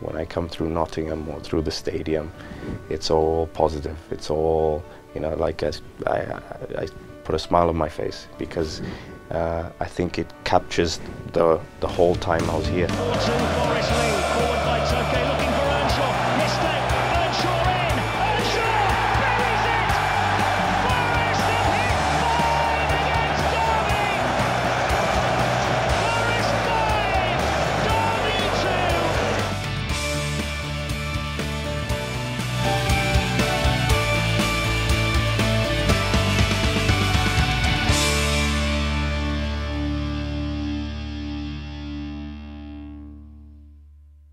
when I come through Nottingham or through the stadium, it's all positive. It's all, you know, like I put a smile on my face because I think it captures the whole time I was here.